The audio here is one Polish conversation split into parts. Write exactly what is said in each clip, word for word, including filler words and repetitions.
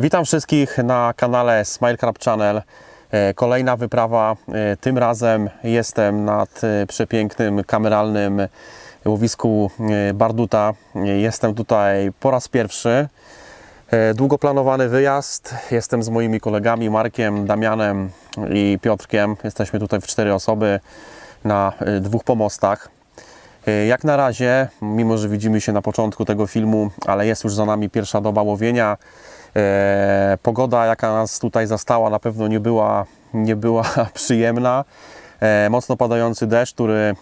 Witam wszystkich na kanale Smile Carp Channel. Kolejna wyprawa, tym razem jestem nad przepięknym kameralnym łowisku Barduta. Jestem tutaj po raz pierwszy. Długo planowany wyjazd. Jestem z moimi kolegami Markiem, Damianem i Piotrkiem. Jesteśmy tutaj w cztery osoby na dwóch pomostach. Jak na razie, mimo że widzimy się na początku tego filmu, ale jest już za nami pierwsza doba łowienia. E, pogoda, jaka nas tutaj zastała, na pewno nie była, nie była przyjemna. E, mocno padający deszcz, który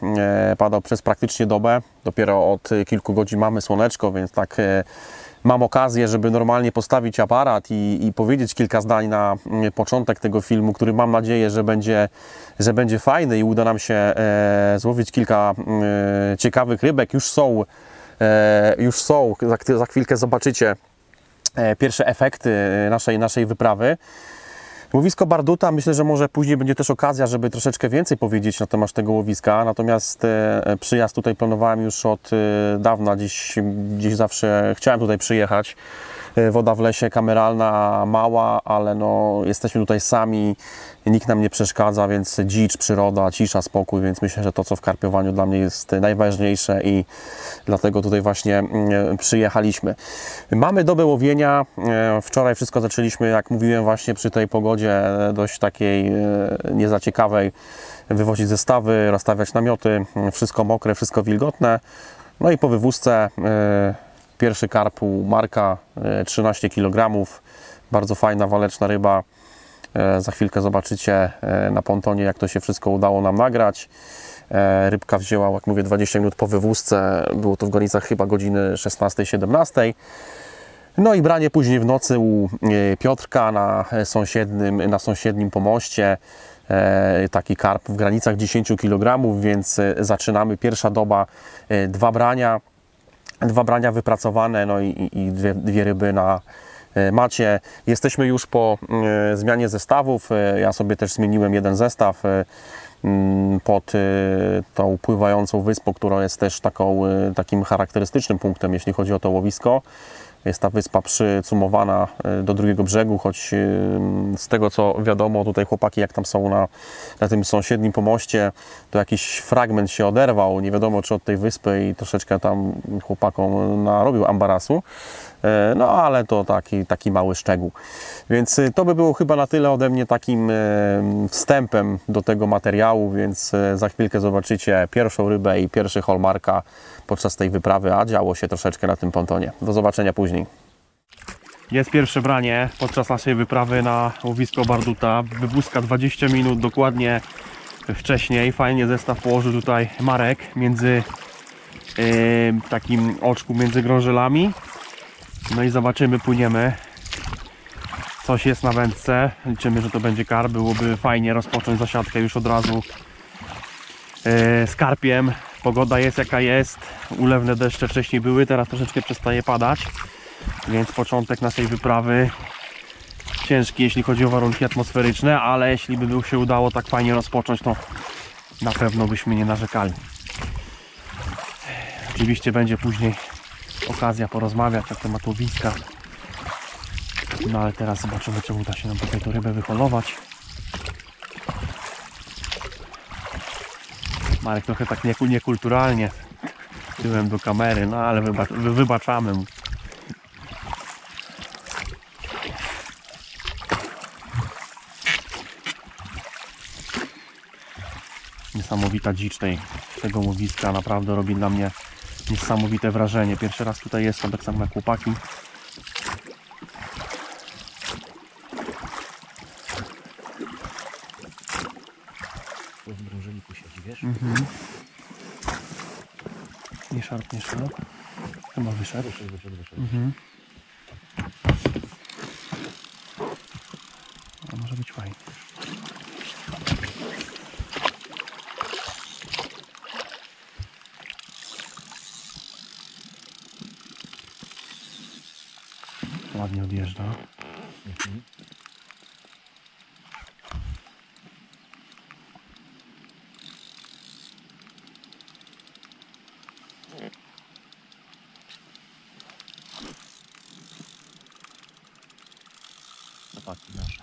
e, padał przez praktycznie dobę. Dopiero od kilku godzin mamy słoneczko, więc tak e, mam okazję, żeby normalnie postawić aparat i, i powiedzieć kilka zdań na początek tego filmu, który mam nadzieję, że będzie, że będzie fajny i uda nam się e, złowić kilka e, ciekawych rybek. Już są, e, już są. Za, za chwilkę zobaczycie pierwsze efekty naszej, naszej wyprawy. Łowisko Barduta, myślę, że może później będzie też okazja, żeby troszeczkę więcej powiedzieć na temat tego łowiska, natomiast przyjazd tutaj planowałem już od dawna, gdzieś, gdzieś zawsze chciałem tutaj przyjechać. Woda w lesie kameralna, mała, ale no, jesteśmy tutaj sami, nikt nam nie przeszkadza, więc dzicz, przyroda, cisza, spokój, więc myślę, że to, co w karpiowaniu dla mnie jest najważniejsze i dlatego tutaj właśnie przyjechaliśmy. Mamy dobę łowienia, wczoraj wszystko zaczęliśmy, jak mówiłem, właśnie przy tej pogodzie dość takiej niezaciekawej, wywozić zestawy, rozstawiać namioty, wszystko mokre, wszystko wilgotne, no i po wywózce pierwszy karp u Marka, trzynaście kilogramów, bardzo fajna, waleczna ryba. Za chwilkę zobaczycie na pontonie, jak to się wszystko udało nam nagrać. Rybka wzięła, jak mówię, dwadzieścia minut po wywózce, było to w granicach chyba godziny szesnastej siedemnastej. No i branie później w nocy u Piotrka na sąsiednim, na sąsiednim pomoście. Taki karp w granicach dziesięć kilogramów, więc zaczynamy, pierwsza doba, dwa brania. Dwa brania wypracowane, no i, i dwie, dwie ryby na macie. Jesteśmy już po y, zmianie zestawów. Ja sobie też zmieniłem jeden zestaw y, pod y, tą pływającą wyspą, która jest też taką, y, takim charakterystycznym punktem, jeśli chodzi o to łowisko. Jest ta wyspa przycumowana do drugiego brzegu, choć y, z tego, co wiadomo, tutaj chłopaki, jak tam są na, na tym sąsiednim pomoście, to jakiś fragment się oderwał, nie wiadomo, czy od tej wyspy, i troszeczkę tam chłopakom narobił ambarasu, y, no ale to taki, taki mały szczegół. Więc y, to by było chyba na tyle ode mnie takim y, wstępem do tego materiału, więc y, za chwilkę zobaczycie pierwszą rybę i pierwszy haul Marka podczas tej wyprawy, a działo się troszeczkę na tym pontonie. Do zobaczenia później. Jest pierwsze branie podczas naszej wyprawy na łowisko Barduta. Wywózka dwadzieścia minut dokładnie wcześniej. Fajnie zestaw położył tutaj Marek między yy, takim oczku między grążelami. No i zobaczymy, płyniemy. Coś jest na wędce. Liczymy, że to będzie karp. Byłoby fajnie rozpocząć zasiadkę już od razu yy, z karpiem. Pogoda jest jaka jest. Ulewne deszcze wcześniej były, teraz troszeczkę przestaje padać. Więc początek naszej wyprawy ciężki, jeśli chodzi o warunki atmosferyczne, ale jeśli by się udało tak fajnie rozpocząć, to na pewno byśmy nie narzekali. Oczywiście będzie później okazja porozmawiać na temat łowiska. No ale teraz zobaczymy, czy uda się nam tutaj tę rybę wyholować. Marek trochę tak niekulturalnie tyłem do kamery, no ale wybacz, wybaczamy mu. Niesamowita dzicz tej, tego łowiska naprawdę robi dla mnie niesamowite wrażenie. Pierwszy raz tutaj jestem, tak samo jak chłopaki. W drążeliku siedzi, wiesz? Mhm. Nie szarp, nie szarp. Chyba wyszedł. Wyszedł, wyszedł, wyszedł. Mhm. A może być fajnie. Ładnie odjeżdża. Mhm. łopatki nasze.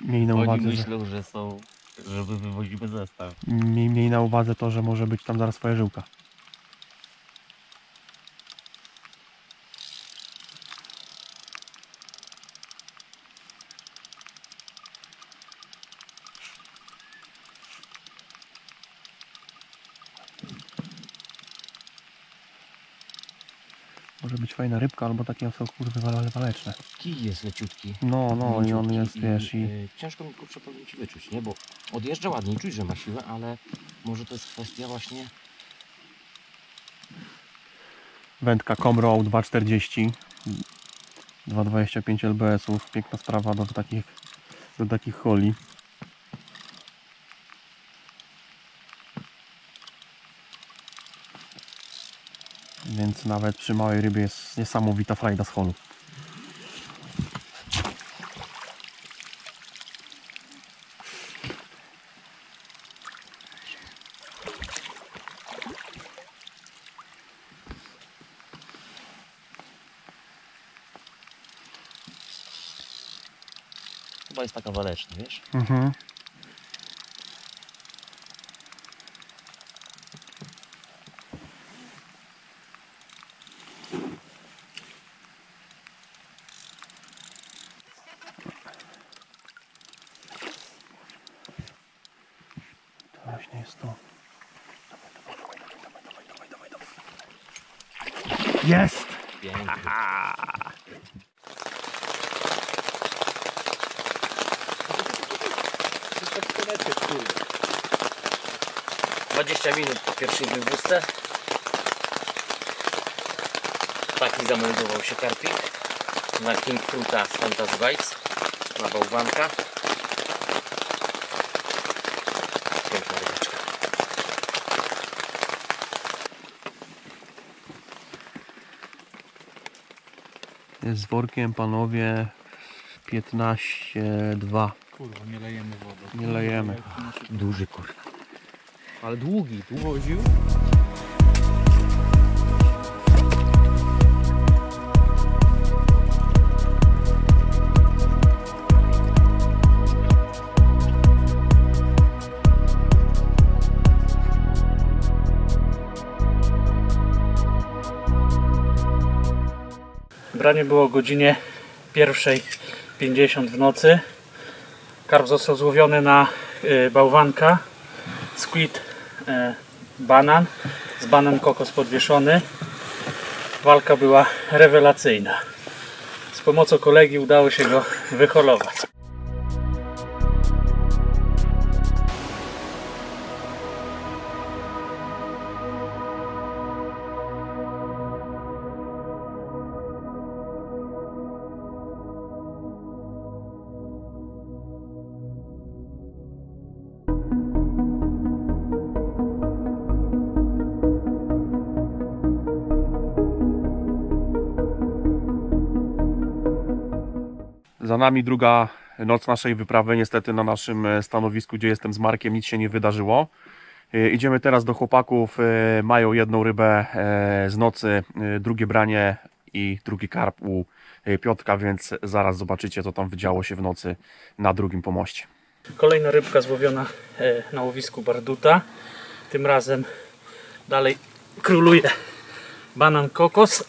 Miej na uwadze, Oni myślą, że... że są, żeby wywozimy zestaw. Miej, miej na uwadze to, że może być tam zaraz twoja żyłka. Może być fajna rybka, albo takie osoby, kurwa, waleczne. Kij jest leciutki. No, no, leciutki i on jest, i, wiesz, i... Yy, ciężko mi, kurczę, powinniście wyczuć, nie? Bo odjeżdża ładnie, czuć, że ma siłę, ale może to jest kwestia właśnie... Wędka Comroe dwa czterdzieści. dwa dwadzieścia pięć el be esów. Piękna sprawa do takich, do takich holi. Więc nawet przy małej rybie jest niesamowita frajda z holu. Chyba jest taka waleczna, wiesz? Mhm. Jest! Aha. dwadzieścia minut po pierwszej wywózce. Taki zameldował się karpik na Kingfruta z Fanta Zweiz, na bałwanka. Z workiem, panowie, piętnaście dwa. Kurwa, nie lejemy wody. Nie lejemy. Duży, kurwa. Ale długi, długo łoził. Branie było o godzinie pierwszej pięćdziesiąt w nocy. Karp został złowiony na bałwanka, squid, banan, z banan kokos podwieszony. Walka była rewelacyjna. Z pomocą kolegi udało się go wyholować. Za nami druga noc naszej wyprawy, niestety na naszym stanowisku, gdzie jestem z Markiem, nic się nie wydarzyło. Idziemy teraz do chłopaków, mają jedną rybę z nocy, drugie branie i drugi karp u Piotrka, więc zaraz zobaczycie, co tam wydziało się w nocy na drugim pomoście. Kolejna rybka złowiona na łowisku Barduta, tym razem dalej króluje banan kokos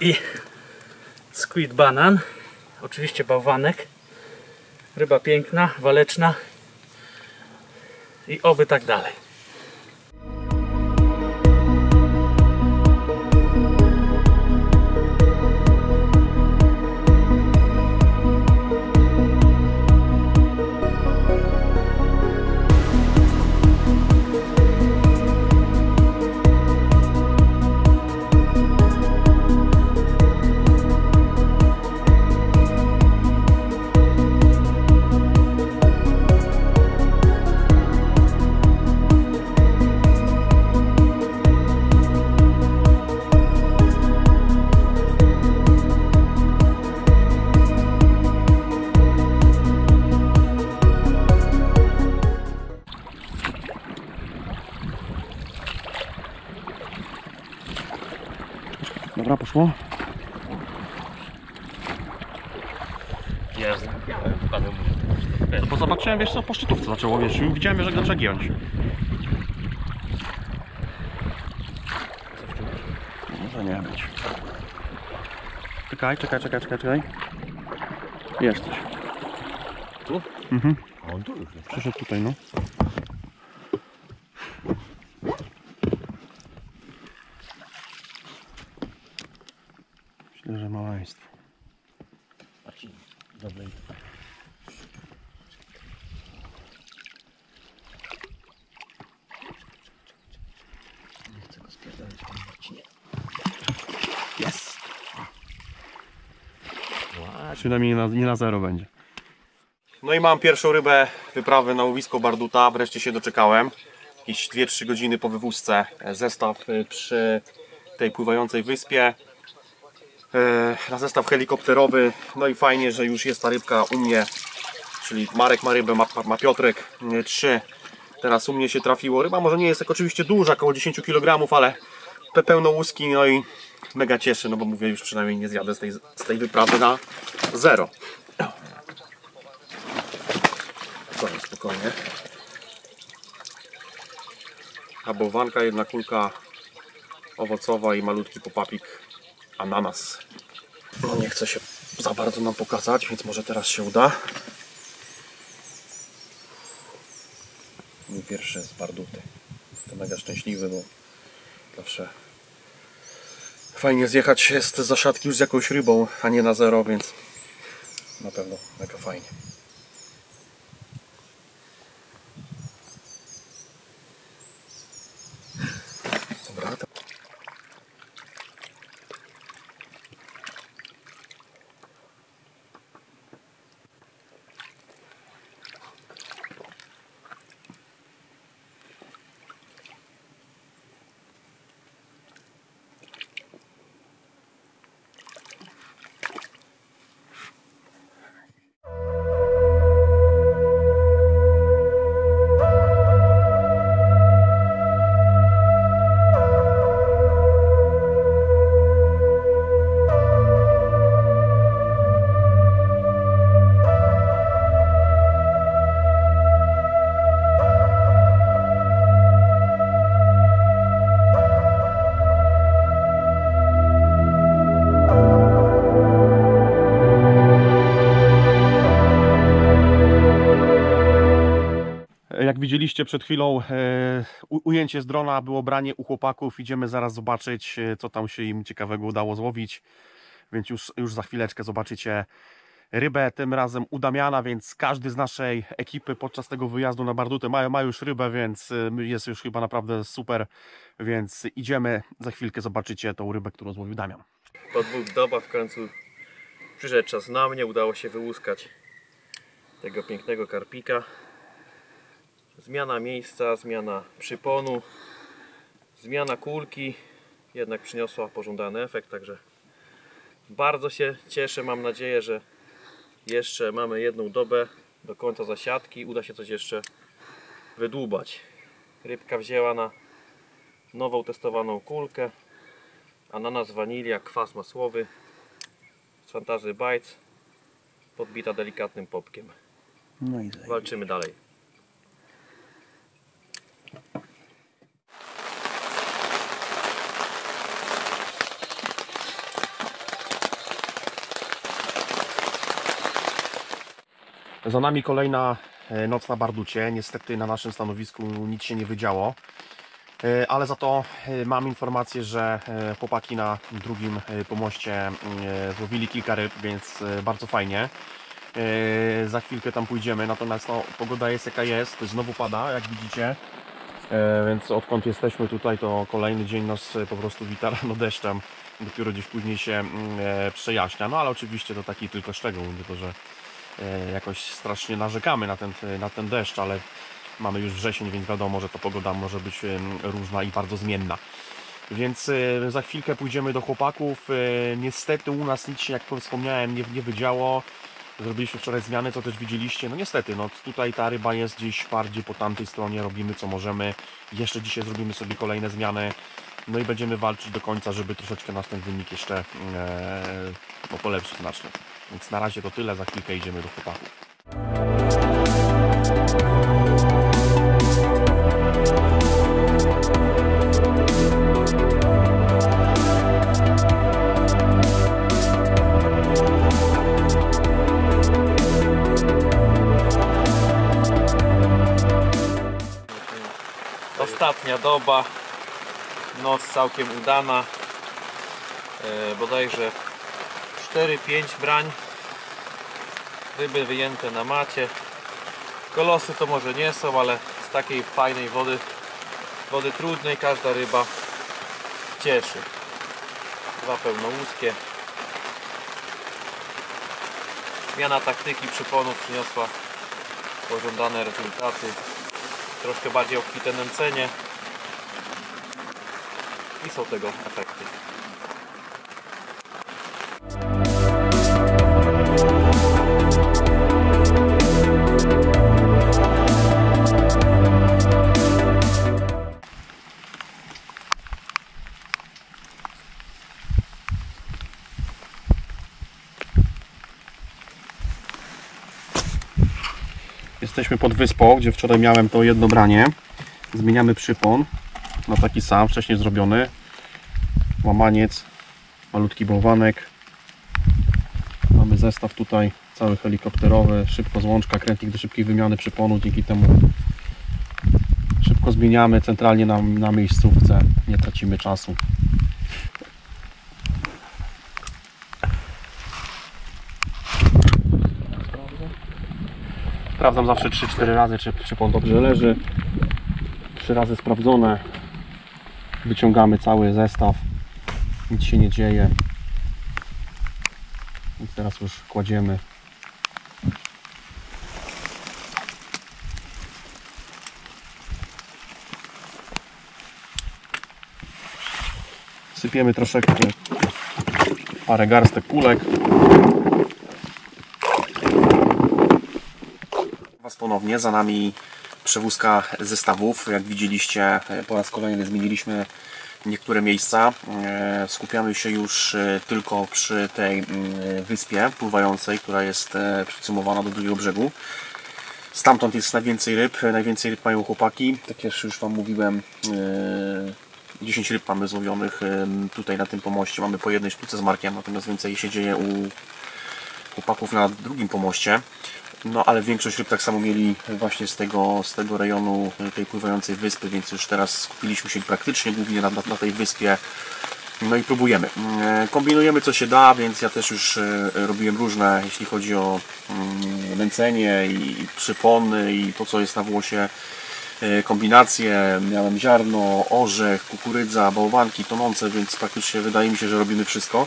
i squid banan. Oczywiście bałwanek, ryba piękna, waleczna i oby tak dalej. Dobra, poszło. Ja zdobiałem, wpadłem. No bo zobaczyłem, wiesz co, po szczytówce zaczęło, wiesz, i widziałem, że go trzeba giąć. Może nie być. Czekaj, czekaj, czekaj, czekaj, czekaj. Jest coś. Tu? Mhm. A on tu już jest. Przyszedł tutaj, no. Myślę, że maleństwo. Dobra. Nie chcę go spierdolić, panie Marcinie. Jest! Przynajmniej nie na, nie na zero będzie. No i mam pierwszą rybę wyprawy na łowisko Barduta. Wreszcie się doczekałem. Jakieś dwie trzy godziny po wywózce. Zestaw przy tej pływającej wyspie. Na zestaw helikopterowy. No i fajnie, że już jest ta rybka u mnie. Czyli Marek ma rybę, ma, ma Piotrek trzy. Teraz u mnie się trafiło. Ryba może nie jest tak oczywiście duża, około dziesięć kilogramów, ale pełno łuski. No i mega cieszy, no bo mówię, już przynajmniej nie zjadę z tej, z tej wyprawy na zero. Spokojnie, spokojnie. A bałwanka, jedna kulka owocowa i malutki popapik ananas. No nie chce się za bardzo nam pokazać, więc może teraz się uda. Mój pierwszy z Barduty. Jestem mega szczęśliwy, bo zawsze fajnie zjechać się z zasiadki już z jakąś rybą, a nie na zero, więc na pewno mega fajnie. Jak widzieliście przed chwilą, e, ujęcie z drona było branie u chłopaków. Idziemy zaraz zobaczyć, co tam się im ciekawego udało złowić. Więc już, już za chwileczkę zobaczycie rybę, tym razem u Damiana, więc każdy z naszej ekipy podczas tego wyjazdu na Bardutę ma, ma już rybę, więc jest już chyba naprawdę super. Więc idziemy, za chwilkę zobaczycie tą rybę, którą złowił Damian. Po dwóch dobach w końcu przyszedł czas na mnie, udało się wyłuskać tego pięknego karpika. Zmiana miejsca, zmiana przyponu, zmiana kulki jednak przyniosła pożądany efekt, także bardzo się cieszę, mam nadzieję, że jeszcze mamy jedną dobę do końca zasiadki, uda się coś jeszcze wydłubać. Rybka wzięła na nową testowaną kulkę, ananas, wanilia, kwas masłowy z Fantasy Bites, podbita delikatnym popkiem. No i walczymy dalej. Za nami kolejna noc na Barducie. Niestety na naszym stanowisku nic się nie wydziało, ale za to mam informację, że chłopaki na drugim pomoście złowili kilka ryb, więc bardzo fajnie. Za chwilkę tam pójdziemy, natomiast no, pogoda jest jaka jest, znowu pada, jak widzicie. Więc odkąd jesteśmy tutaj, to kolejny dzień nas po prostu wita rano deszczem. Dopiero gdzieś później się przejaśnia, no ale oczywiście to taki tylko szczegół, tylko że jakoś strasznie narzekamy na ten, na ten deszcz, ale mamy już wrzesień, więc wiadomo, że ta pogoda może być różna i bardzo zmienna. Więc za chwilkę pójdziemy do chłopaków. Niestety u nas nic się, jak wspomniałem, nie, nie wydziało. Zrobiliśmy wczoraj zmiany, co też widzieliście. No niestety, no tutaj ta ryba jest gdzieś bardziej po tamtej stronie. Robimy co możemy. Jeszcze dzisiaj zrobimy sobie kolejne zmiany. No i będziemy walczyć do końca, żeby troszeczkę nas ten wynik jeszcze e, no, polepszyć znacznie. Więc na razie to tyle, za chwilkę idziemy do chłopaków. Ostatnia doba, noc całkiem udana, bodajże cztery pięć brań, ryby wyjęte na macie, kolosy to może nie są, ale z takiej fajnej wody, wody trudnej każda ryba cieszy. Dwa pełnołuskie. Zmiana taktyki przyponów przyniosła pożądane rezultaty. Troszkę bardziej obfite nęcenie i są tego efekty. Jesteśmy pod wyspą, gdzie wczoraj miałem to jedno branie. Zmieniamy przypon na taki sam, wcześniej zrobiony. Łamaniec, malutki bałwanek. Mamy zestaw tutaj, cały helikopterowy, szybko złączka, krętnik do szybkiej wymiany przyponu. Dzięki temu szybko zmieniamy centralnie na, na miejscówce. Nie tracimy czasu. Sprawdzam zawsze trzy cztery razy, czy przypon dobrze leży. Trzy razy sprawdzone. Wyciągamy cały zestaw. Nic się nie dzieje. Więc teraz już kładziemy. Sypiemy troszeczkę, parę garstek kulek. Ponownie za nami przewózka zestawów. Jak widzieliście, po raz kolejny zmieniliśmy niektóre miejsca. Skupiamy się już tylko przy tej wyspie pływającej, która jest przycumowana do drugiego brzegu. Stamtąd jest najwięcej ryb. Najwięcej ryb mają chłopaki. Tak jak już Wam mówiłem, dziesięć ryb mamy złowionych tutaj na tym pomoście. Mamy po jednej sztuce z markiem, natomiast więcej się dzieje u chłopaków na drugim pomoście. No ale większość ryb tak samo mieli właśnie z tego, z tego rejonu tej pływającej wyspy, więc już teraz skupiliśmy się praktycznie głównie na, na tej wyspie. No i próbujemy. Kombinujemy co się da, więc ja też już robiłem różne, jeśli chodzi o nęcenie i przypony i to co jest na włosie, kombinacje. Miałem ziarno, orzech, kukurydza, bałwanki tonące, więc praktycznie wydaje mi się, że robimy wszystko.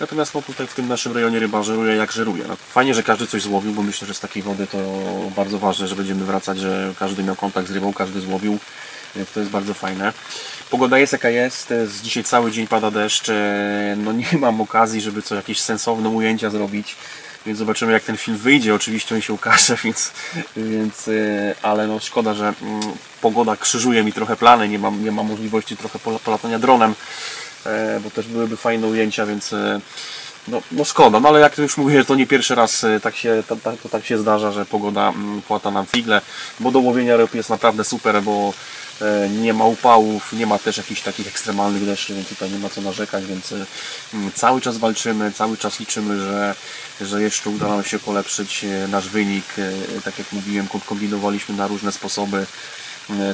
Natomiast no, tutaj w tym naszym rejonie ryba żeruje jak żeruje. No, fajnie, że każdy coś złowił, bo myślę, że z takiej wody to bardzo ważne, że będziemy wracać, że każdy miał kontakt z rybą, każdy złowił, więc to jest bardzo fajne. Pogoda jest jaka jest, dzisiaj cały dzień pada deszcz, no nie mam okazji, żeby co jakieś sensowne ujęcia zrobić, więc zobaczymy jak ten film wyjdzie, oczywiście on się ukaże, więc, więc ale no szkoda, że pogoda krzyżuje mi trochę plany, nie mam, nie mam możliwości trochę polatania dronem, bo też byłyby fajne ujęcia, więc no, no szkoda, no ale jak już mówię, to nie pierwszy raz tak się, to, to tak się zdarza, że pogoda płata nam figle, bo do łowienia ryb jest naprawdę super, bo nie ma upałów, nie ma też jakichś takich ekstremalnych deszczy, więc tutaj nie ma co narzekać, więc cały czas walczymy, cały czas liczymy, że, że jeszcze uda nam się polepszyć nasz wynik, tak jak mówiłem, kombinowaliśmy na różne sposoby.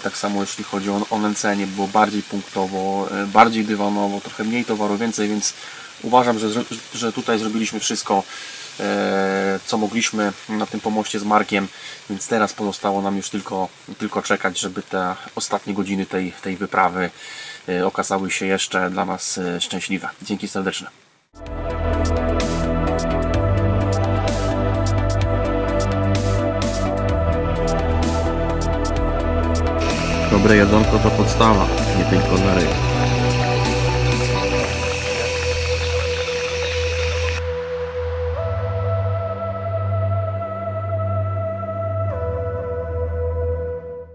Tak samo jeśli chodzi o, o nęcenie, było bardziej punktowo, bardziej dywanowo, trochę mniej towaru, więcej, więc uważam, że, że tutaj zrobiliśmy wszystko, e, co mogliśmy na tym pomoście z Markiem, więc teraz pozostało nam już tylko, tylko czekać, żeby te ostatnie godziny tej, tej wyprawy e, okazały się jeszcze dla nas szczęśliwe. Dzięki serdeczne. Dobre jedzonko to podstawa, nie tylko dla ryb.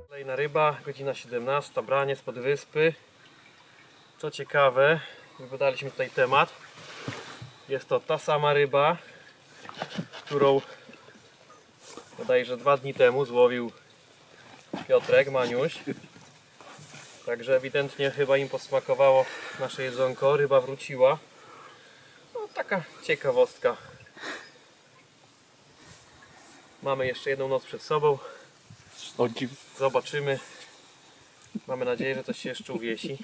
Kolejna ryba, godzina siedemnasta, branie spod wyspy. Co ciekawe, wybadaliśmy tutaj temat, jest to ta sama ryba, którą bodajże dwa dni temu złowił Piotrek, Maniuś. Także ewidentnie chyba im posmakowało nasze jedzonko, ryba wróciła. No, taka ciekawostka. Mamy jeszcze jedną noc przed sobą. Zobaczymy. Mamy nadzieję, że coś się jeszcze uwiesi.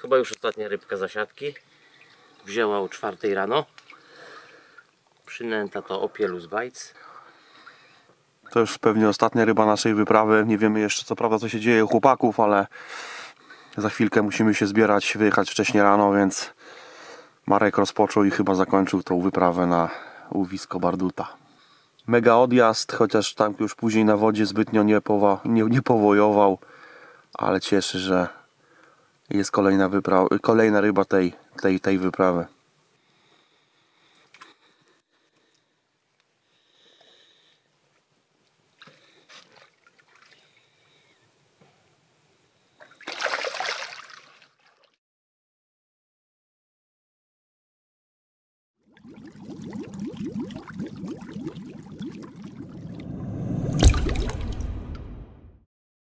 Chyba już ostatnia rybka za siatki. Wzięła o czwartej rano. Przynęta to Smile Carp. To już pewnie ostatnia ryba naszej wyprawy. Nie wiemy jeszcze co prawda co się dzieje u chłopaków, ale za chwilkę musimy się zbierać, wyjechać wcześniej rano, więc Marek rozpoczął i chyba zakończył tą wyprawę na łowisko Barduta. Mega odjazd, chociaż tam już później na wodzie zbytnio nie, powa, nie, nie powojował, ale cieszy, że jest kolejna, wyprawa, kolejna ryba tej, tej, tej wyprawy.